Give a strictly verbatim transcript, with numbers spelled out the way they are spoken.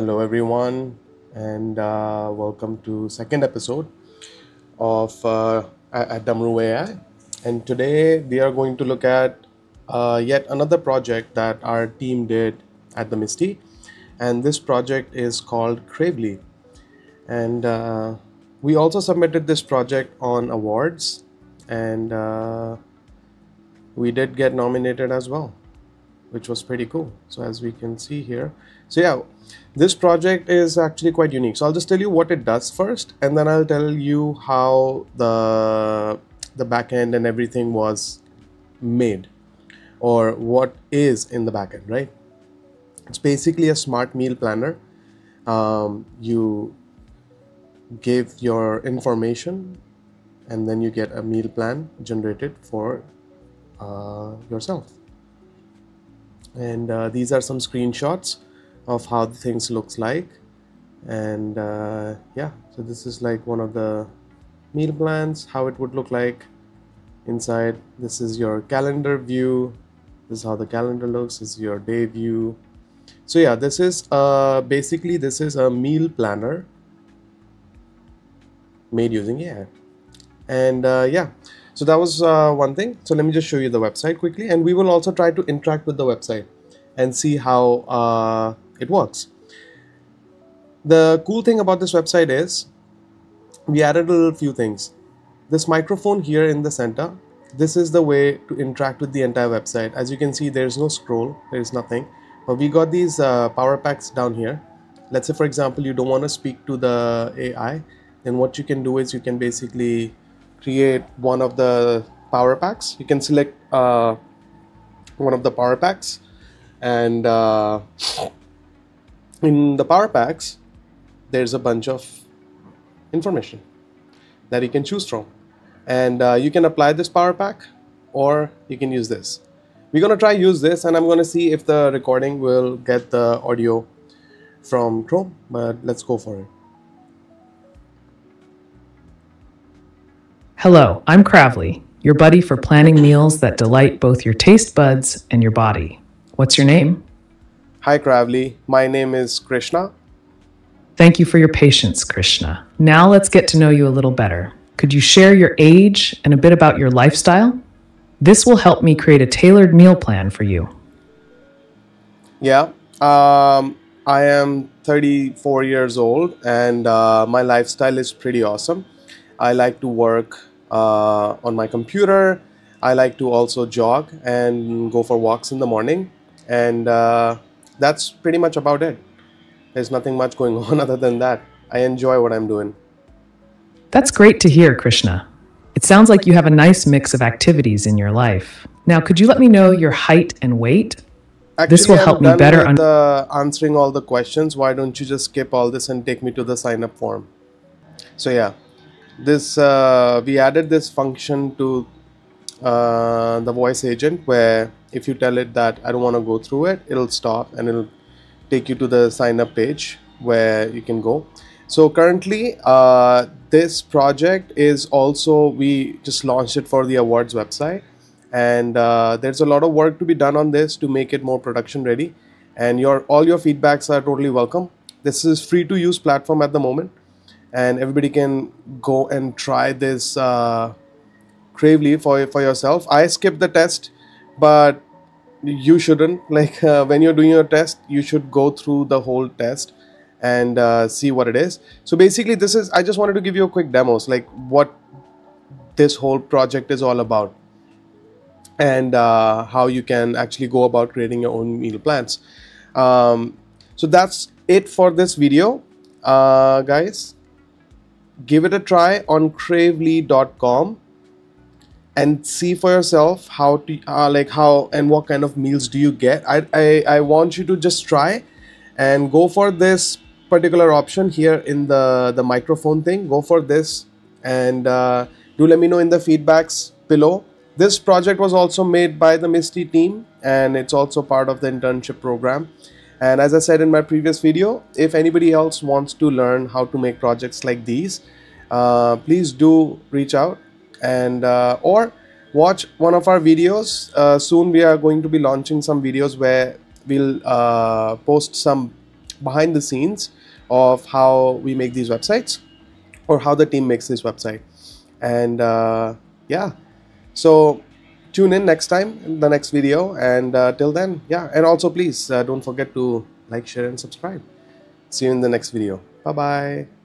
Hello everyone, and uh, welcome to second episode of uh, at Damru A I. And today we are going to look at uh, yet another project that our team did at the Misty, and this project is called Cravli. And uh, we also submitted this project on Awwwards, and uh, we did get nominated as well, which was pretty cool. So as we can see here, so yeah, this project is actually quite unique. So I'll just tell you what it does first, and then I'll tell you how the the backend and everything was made, or what is in the backend, right? It's basically a smart meal planner. Um, you give your information, and then you get a meal plan generated for uh, yourself. And uh, these are some screenshots of how the things looks like, and uh, yeah, so this is like one of the meal plans, how it would look like inside. This is your calendar view. This is how the calendar looks. This is your day view. So yeah, this is uh, basically this is a meal planner made using A I. And uh, yeah, so that was uh, one thing. So let me just show you the website quickly, and we will also try to interact with the website and see how uh, it works. The cool thing about this website is we added a little few things. This microphone here in the center, this is the way to interact with the entire website. As you can see, there's no scroll, there's nothing. But we got these uh, power packs down here. Let's say, for example, you don't want to speak to the A I, then what you can do is you can basically create one of the power packs. You can select uh, one of the power packs, and uh, in the power packs there's a bunch of information that you can choose from, and uh, you can apply this power pack, or you can use this. We're gonna try use this, and I'm gonna see if the recording will get the audio from Chrome, but let's go for it. Hello, I'm Cravli, your buddy for planning meals that delight both your taste buds and your body. What's your name? Hi Cravli, my name is Krishna. Thank you for your patience, Krishna. Now let's get to know you a little better. Could you share your age and a bit about your lifestyle? This will help me create a tailored meal plan for you. Yeah, um, I am thirty-four years old, and uh, my lifestyle is pretty awesome. I like to work uh, on my computer. I like to also jog and go for walks in the morning, and uh, that's pretty much about it. There's nothing much going on other than that. I enjoy what I'm doing. That's great to hear, Krishna. It sounds like you have a nice mix of activities in your life. Now, could you let me know your height and weight? Actually, this will I'm help me better with the answering all the questions. Why don't you just skip all this and take me to the sign up form? So yeah, this uh, we added this function to uh the voice agent, where if you tell it that I don't want to go through it, it'll stop and it'll take you to the sign up page where you can go. So currently uh this project is also, we just launched it for the Awwwards website, and uh there's a lot of work to be done on this to make it more production ready, and your all your feedbacks are totally welcome. This is free to use platform at the moment, and everybody can go and try this uh Cravli for for yourself. I skipped the test, but you shouldn't. Like uh, when you're doing your test, you should go through the whole test and uh, see what it is. So basically, this is. I just wanted to give you a quick demos, like what this whole project is all about, and uh, how you can actually go about creating your own meal plans. Um, so that's it for this video, uh, guys. Give it a try on cravli dot com. And see for yourself how to uh, like how and what kind of meals do you get. I, I, I want you to just try and go for this particular option here in the, the microphone thing. Go for this, and uh, do let me know in the feedbacks below. This project was also made by the Misty team, and it's also part of the internship program. And as I said in my previous video, if anybody else wants to learn how to make projects like these, uh, please do reach out. And uh, or watch one of our videos. Uh, soon we are going to be launching some videos where we'll uh, post some behind the scenes of how we make these websites or how the team makes this website. And uh, yeah, so tune in next time in the next video, and uh, till then, yeah, and also please uh, don't forget to like, share and subscribe. See you in the next video. Bye bye.